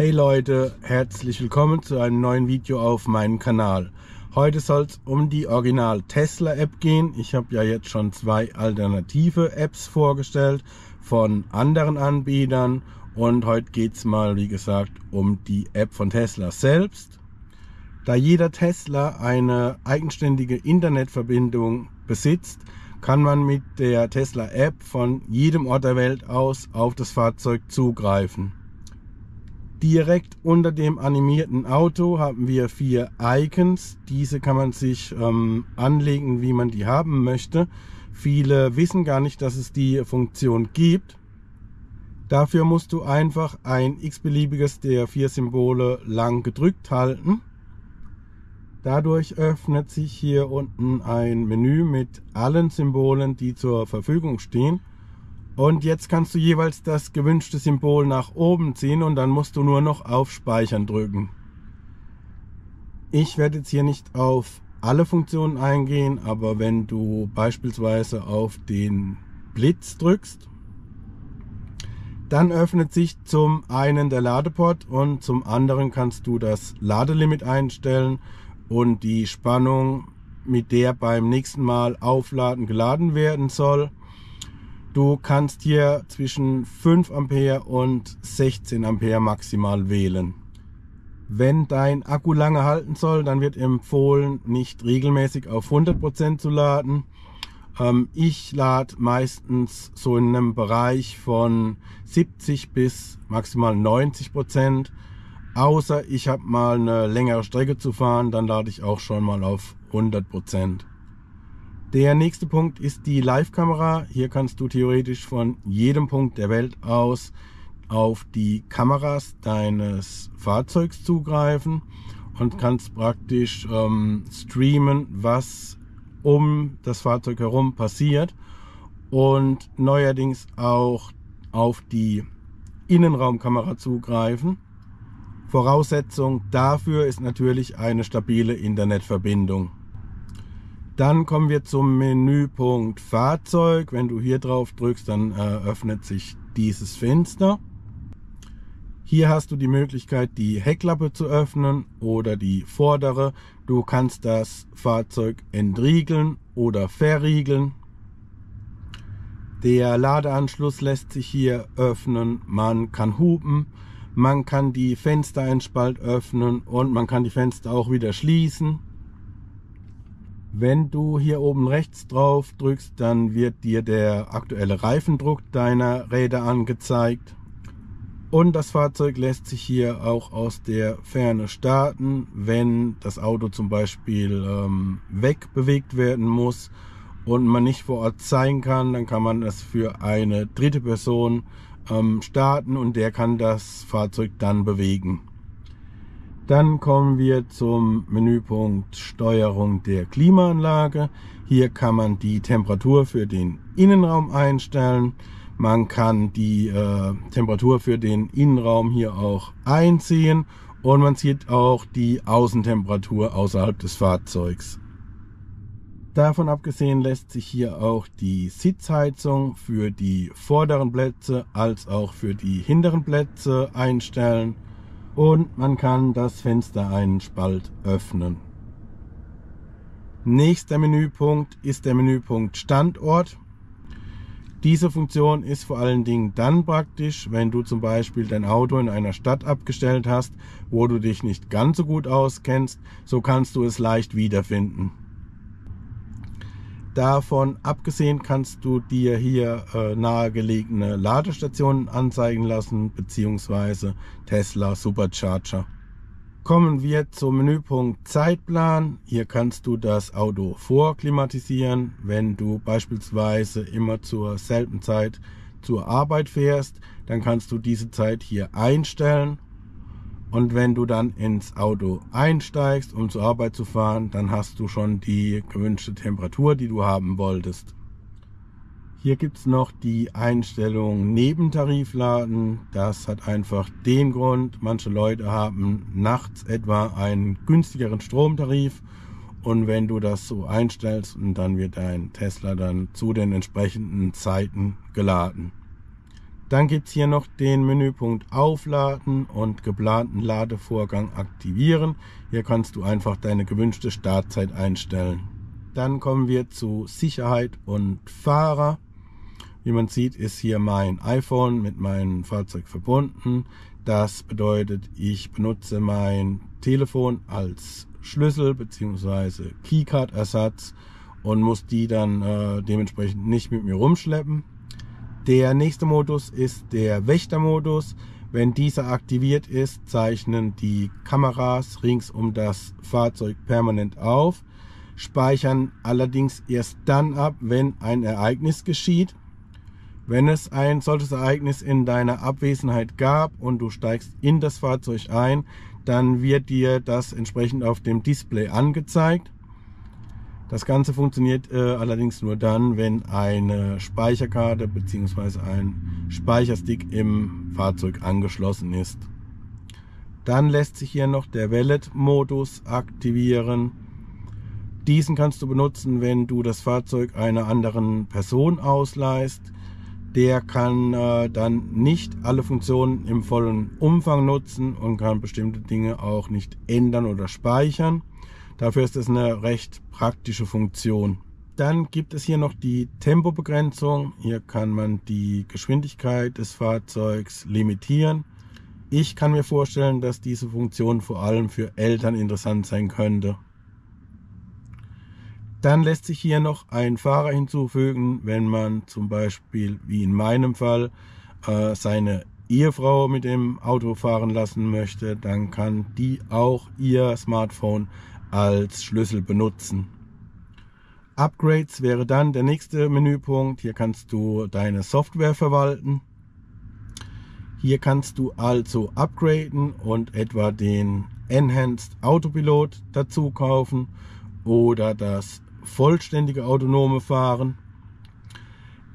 Hey Leute, herzlich willkommen zu einem neuen Video auf meinem Kanal. Heute soll es um die Original Tesla App gehen. Ich habe ja jetzt schon zwei alternative Apps vorgestellt von anderen Anbietern und heute geht es mal, wie gesagt, um die App von Tesla selbst. Da jeder Tesla eine eigenständige Internetverbindung besitzt, kann man mit der Tesla App von jedem Ort der Welt aus auf das Fahrzeug zugreifen. Direkt unter dem animierten Auto haben wir 4 Icons. Diese kann man sich anlegen, wie man die haben möchte. Viele wissen gar nicht, dass es die Funktion gibt. Dafür musst du einfach ein x-beliebiges der 4 Symbole lang gedrückt halten. Dadurch öffnet sich hier unten ein Menü mit allen Symbolen, die zur Verfügung stehen. Und jetzt kannst du jeweils das gewünschte Symbol nach oben ziehen und dann musst du nur noch auf Speichern drücken. Ich werde jetzt hier nicht auf alle Funktionen eingehen, aber wenn du beispielsweise auf den Blitz drückst, dann öffnet sich zum einen der Ladeport und zum anderen kannst du das Ladelimit einstellen und die Spannung, mit der beim nächsten Mal aufladen geladen werden soll. Du kannst hier zwischen 5 Ampere und 16 Ampere maximal wählen. Wenn dein Akku lange halten soll, dann wird empfohlen, nicht regelmäßig auf 100% zu laden. Ich lade meistens so in einem Bereich von 70 bis maximal 90%. Außer ich habe mal eine längere Strecke zu fahren, dann lade ich auch schon mal auf 100%. Der nächste Punkt ist die Live-Kamera. Hier kannst du theoretisch von jedem Punkt der Welt aus auf die Kameras deines Fahrzeugs zugreifen und kannst praktisch streamen, was um das Fahrzeug herum passiert und neuerdings auch auf die Innenraumkamera zugreifen. Voraussetzung dafür ist natürlich eine stabile Internetverbindung. Dann kommen wir zum Menüpunkt Fahrzeug. Wenn du hier drauf drückst, dann öffnet sich dieses Fenster. Hier hast du die Möglichkeit, die Heckklappe zu öffnen oder die vordere. Du kannst das Fahrzeug entriegeln oder verriegeln. Der Ladeanschluss lässt sich hier öffnen. Man kann hupen, man kann die Fenster entspalt öffnen und man kann die Fenster auch wieder schließen. Wenn du hier oben rechts drauf drückst, dann wird dir der aktuelle Reifendruck deiner Räder angezeigt. Und das Fahrzeug lässt sich hier auch aus der Ferne starten, wenn das Auto zum Beispiel wegbewegt werden muss und man nicht vor Ort sein kann, dann kann man es für eine dritte Person starten und der kann das Fahrzeug dann bewegen. Dann kommen wir zum Menüpunkt Steuerung der Klimaanlage. Hier kann man die Temperatur für den Innenraum einstellen. Man kann die Temperatur für den Innenraum hier auch einsehen. Und man sieht auch die Außentemperatur außerhalb des Fahrzeugs. Davon abgesehen lässt sich hier auch die Sitzheizung für die vorderen Plätze als auch für die hinteren Plätze einstellen. Und man kann das Fenster einen Spalt öffnen. Nächster Menüpunkt ist der Menüpunkt Standort. Diese Funktion ist vor allen Dingen dann praktisch, wenn du zum Beispiel dein Auto in einer Stadt abgestellt hast, wo du dich nicht ganz so gut auskennst, so kannst du es leicht wiederfinden. Davon abgesehen kannst du dir hier nahegelegene Ladestationen anzeigen lassen bzw. Tesla Supercharger. Kommen wir zum Menüpunkt Zeitplan. Hier kannst du das Auto vorklimatisieren. Wenn du beispielsweise immer zur selben Zeit zur Arbeit fährst, dann kannst du diese Zeit hier einstellen. Und wenn du dann ins Auto einsteigst, um zur Arbeit zu fahren, dann hast du schon die gewünschte Temperatur, die du haben wolltest. Hier gibt es noch die Einstellung Nebentarifladen. Das hat einfach den Grund, manche Leute haben nachts etwa einen günstigeren Stromtarif. Und wenn du das so einstellst, dann wird dein Tesla dann zu den entsprechenden Zeiten geladen. Dann gibt es hier noch den Menüpunkt Aufladen und geplanten Ladevorgang aktivieren. Hier kannst du einfach deine gewünschte Startzeit einstellen. Dann kommen wir zu Sicherheit und Fahrer. Wie man sieht, ist hier mein iPhone mit meinem Fahrzeug verbunden. Das bedeutet, ich benutze mein Telefon als Schlüssel bzw. Keycard-Ersatz und muss die dann dementsprechend nicht mit mir rumschleppen. Der nächste Modus ist der Wächtermodus. Wenn dieser aktiviert ist, zeichnen die Kameras rings um das Fahrzeug permanent auf, speichern allerdings erst dann ab, wenn ein Ereignis geschieht. Wenn es ein solches Ereignis in deiner Abwesenheit gab und du steigst in das Fahrzeug ein, dann wird dir das entsprechend auf dem Display angezeigt. Das Ganze funktioniert allerdings nur dann, wenn eine Speicherkarte bzw. ein Speicherstick im Fahrzeug angeschlossen ist. Dann lässt sich hier noch der Wallet-Modus aktivieren. Diesen kannst du benutzen, wenn du das Fahrzeug einer anderen Person ausleihst. Der kann dann nicht alle Funktionen im vollen Umfang nutzen und kann bestimmte Dinge auch nicht ändern oder speichern. Dafür ist es eine recht praktische Funktion. Dann gibt es hier noch die Tempobegrenzung. Hier kann man die Geschwindigkeit des Fahrzeugs limitieren. Ich kann mir vorstellen, dass diese Funktion vor allem für Eltern interessant sein könnte. Dann lässt sich hier noch ein Fahrer hinzufügen, wenn man zum Beispiel, wie in meinem Fall, seine Ehefrau mit dem Auto fahren lassen möchte, dann kann die auch ihr Smartphone als Schlüssel benutzen. Upgrades wäre dann der nächste Menüpunkt. Hier kannst du deine Software verwalten. Hier kannst du also upgraden und etwa den Enhanced Autopilot dazu kaufen oder das vollständige autonome Fahren.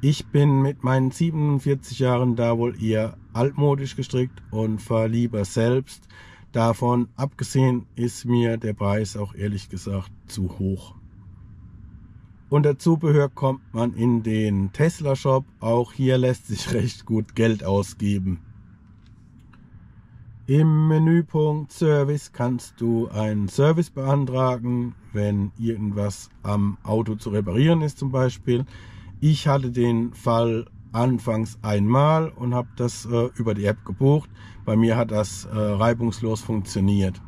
Ich bin mit meinen 47 Jahren da wohl eher altmodisch gestrickt und fahre lieber selbst. Davon abgesehen ist mir der Preis auch ehrlich gesagt zu hoch. Unter Zubehör kommt man in den Tesla Shop. Auch hier lässt sich recht gut Geld ausgeben. Im Menüpunkt Service kannst du einen Service beantragen, wenn irgendwas am Auto zu reparieren ist zum Beispiel. Ich hatte den Fall anfangs einmal und habe das über die App gebucht. Bei mir hat das reibungslos funktioniert.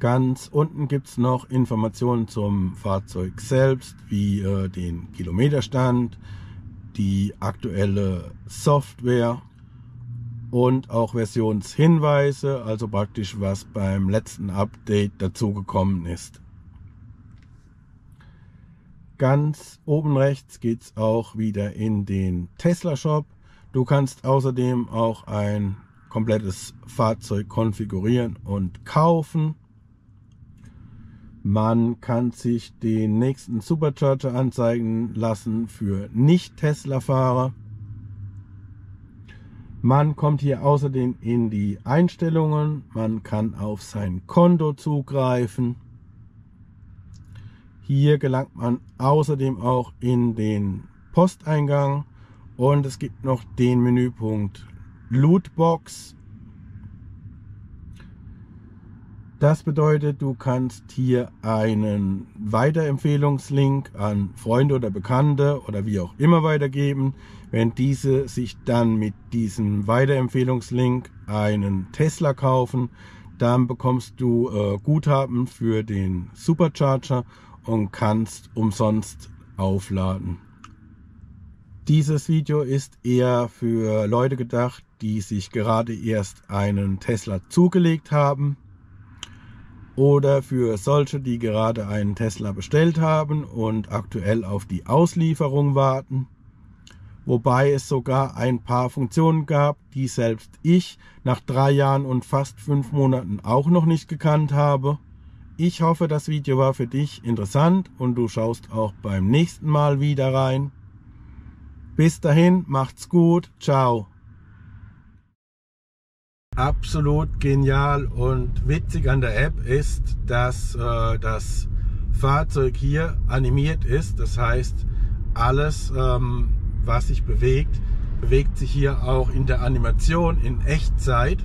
Ganz unten gibt es noch Informationen zum Fahrzeug selbst, wie den Kilometerstand, die aktuelle Software und auch Versionshinweise, also praktisch was beim letzten Update dazugekommen ist. Ganz oben rechts geht es auch wieder in den Tesla Shop. Du kannst außerdem auch ein komplettes Fahrzeug konfigurieren und kaufen. Man kann sich den nächsten Supercharger anzeigen lassen für Nicht-Tesla-Fahrer. Man kommt hier außerdem in die Einstellungen. Man kann auf sein Konto zugreifen. Hier gelangt man außerdem auch in den Posteingang und es gibt noch den Menüpunkt Lootbox. Das bedeutet, du kannst hier einen Weiterempfehlungslink an Freunde oder Bekannte oder wie auch immer weitergeben. Wenn diese sich dann mit diesem Weiterempfehlungslink einen Tesla kaufen, dann bekommst du Guthaben für den Supercharger und kannst umsonst aufladen. Dieses Video ist eher für Leute gedacht, die sich gerade erst einen Tesla zugelegt haben oder für solche, die gerade einen Tesla bestellt haben und aktuell auf die Auslieferung warten. Wobei es sogar ein paar Funktionen gab, die selbst ich nach 3 Jahren und fast 5 Monaten auch noch nicht gekannt habe. Ich hoffe, das Video war für dich interessant und du schaust auch beim nächsten Mal wieder rein. Bis dahin, macht's gut, ciao. Absolut genial und witzig an der App ist, dass das Fahrzeug hier animiert ist. Das heißt, alles, was sich bewegt, bewegt sich hier auch in der Animation in Echtzeit.